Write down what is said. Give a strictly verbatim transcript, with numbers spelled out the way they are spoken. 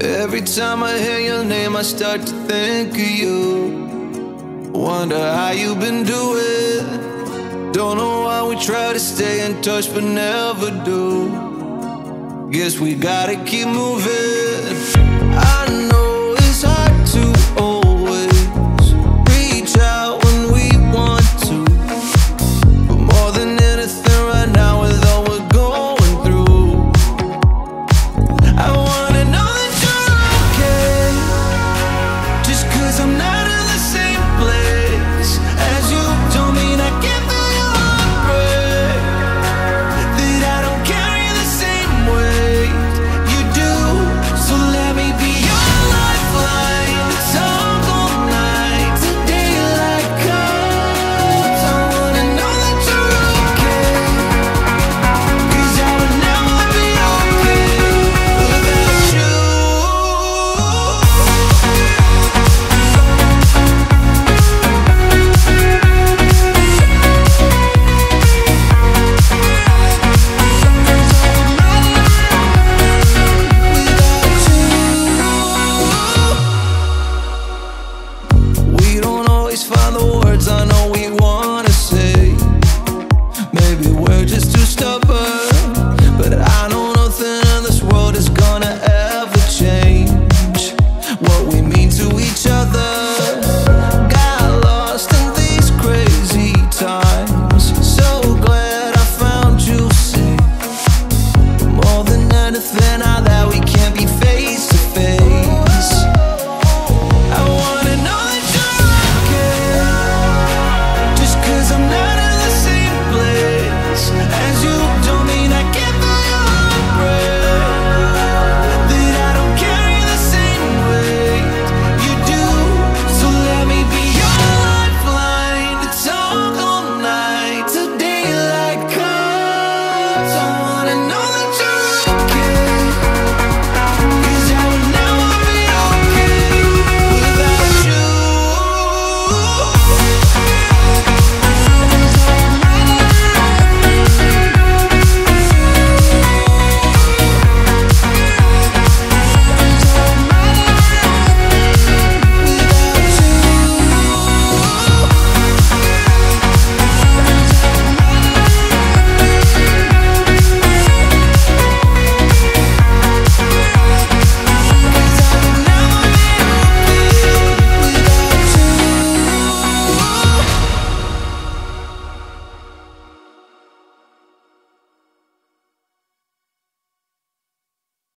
Every time I hear your name, I start to think of you. Wonder how you've been doing. Don't know why we try to stay in touch but never do. Guess we gotta keep moving.